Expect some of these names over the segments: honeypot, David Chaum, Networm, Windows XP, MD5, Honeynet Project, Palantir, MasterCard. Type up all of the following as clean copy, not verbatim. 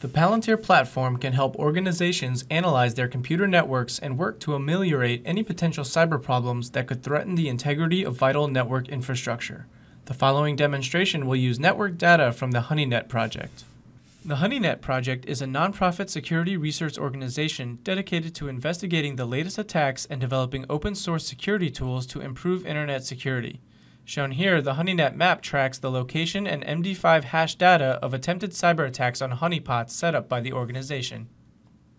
The Palantir platform can help organizations analyze their computer networks and work to ameliorate any potential cyber problems that could threaten the integrity of vital network infrastructure. The following demonstration will use network data from the Honeynet Project. The Honeynet Project is a nonprofit security research organization dedicated to investigating the latest attacks and developing open source security tools to improve internet security. Shown here, the Honeynet map tracks the location and MD5 hash data of attempted cyber attacks on honeypots set up by the organization.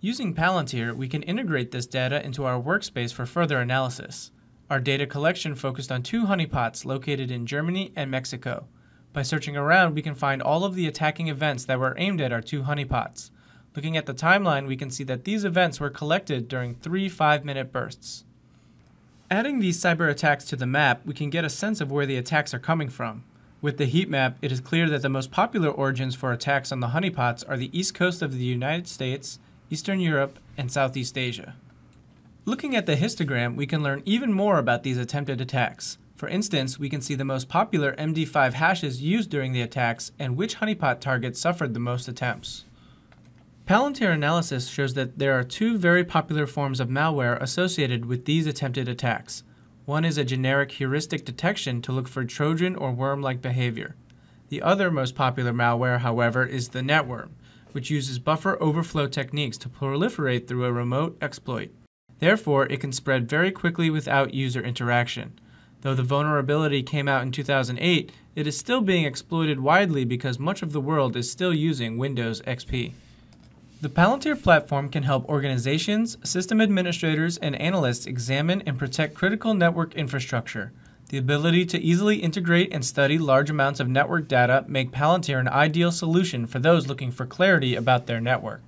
Using Palantir, we can integrate this data into our workspace for further analysis. Our data collection focused on 2 honeypots located in Germany and Mexico. By searching around, we can find all of the attacking events that were aimed at our 2 honeypots. Looking at the timeline, we can see that these events were collected during 3 5-minute bursts. Adding these cyber attacks to the map, we can get a sense of where the attacks are coming from. With the heat map, it is clear that the most popular origins for attacks on the honeypots are the east coast of the United States, Eastern Europe, and Southeast Asia. Looking at the histogram, we can learn even more about these attempted attacks. For instance, we can see the most popular MD5 hashes used during the attacks and which honeypot targets suffered the most attempts. Palantir analysis shows that there are 2 very popular forms of malware associated with these attempted attacks. One is a generic heuristic detection to look for Trojan or worm-like behavior. The other most popular malware, however, is the Networm, which uses buffer overflow techniques to proliferate through a remote exploit. Therefore, it can spread very quickly without user interaction. Though the vulnerability came out in 2008, it is still being exploited widely because much of the world is still using Windows XP. The Palantir platform can help organizations, system administrators, and analysts examine and protect critical network infrastructure. The ability to easily integrate and study large amounts of network data make Palantir an ideal solution for those looking for clarity about their network.